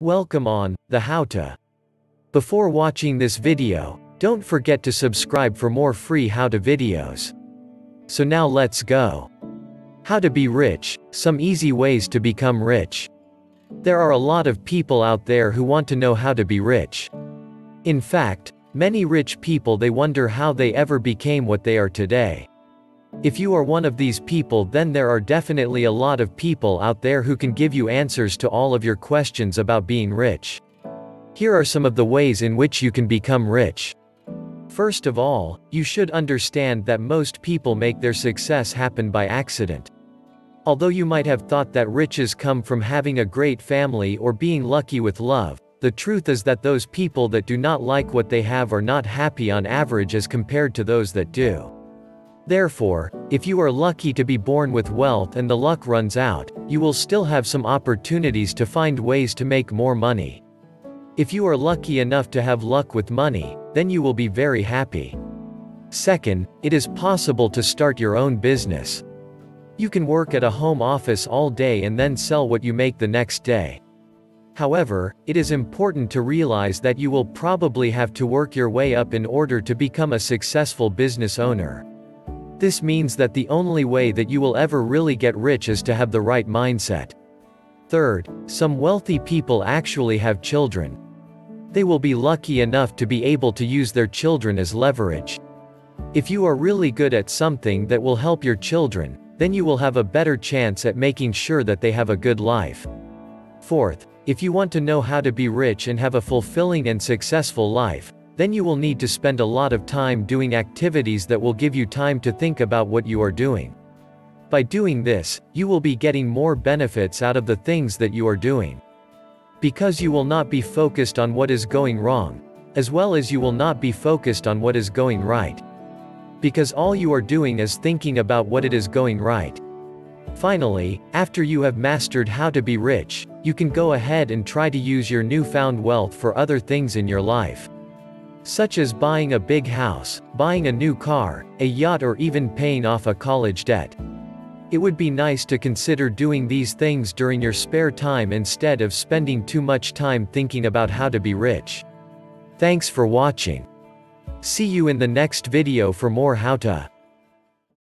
Welcome on the How To. Before watching this video, don't forget to subscribe for more free how to videos. So now let's go. How to be rich, some easy ways to become rich. There are a lot of people out there who want to know how to be rich. In fact, many rich people, they wonder how they ever became what they are today. If you are one of these people, then there are definitely a lot of people out there who can give you answers to all of your questions about being rich. Here are some of the ways in which you can become rich. First of all, you should understand that most people make their success happen by accident. Although you might have thought that riches come from having a great family or being lucky with love, the truth is that those people that do not like what they have are not happy on average as compared to those that do. Therefore, if you are lucky to be born with wealth and the luck runs out, you will still have some opportunities to find ways to make more money. If you are lucky enough to have luck with money, then you will be very happy. Second, it is possible to start your own business. You can work at a home office all day and then sell what you make the next day. However, it is important to realize that you will probably have to work your way up in order to become a successful business owner. This means that the only way that you will ever really get rich is to have the right mindset. Third, some wealthy people actually have children. They will be lucky enough to be able to use their children as leverage. If you are really good at something that will help your children, then you will have a better chance at making sure that they have a good life. Fourth, if you want to know how to be rich and have a fulfilling and successful life, then you will need to spend a lot of time doing activities that will give you time to think about what you are doing. By doing this, you will be getting more benefits out of the things that you are doing. Because you will not be focused on what is going wrong, as well as you will not be focused on what is going right. Because all you are doing is thinking about what it is going right. Finally, after you have mastered how to be rich, you can go ahead and try to use your newfound wealth for other things in your life. Such as buying a big house, buying a new car, a yacht, or even paying off a college debt. It would be nice to consider doing these things during your spare time instead of spending too much time thinking about how to be rich. Thanks for watching. See you in the next video for more how to.